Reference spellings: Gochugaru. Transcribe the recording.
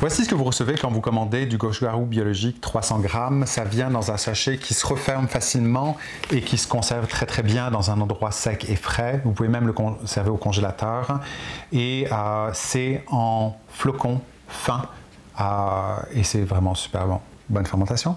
Voici ce que vous recevez quand vous commandez du gochugaru biologique 300 grammes. Ça vient dans un sachet qui se referme facilement et qui se conserve très très bien dans un endroit sec et frais. Vous pouvez même le conserver au congélateur. Et c'est en flocons fins et c'est vraiment super bon. Bonne fermentation.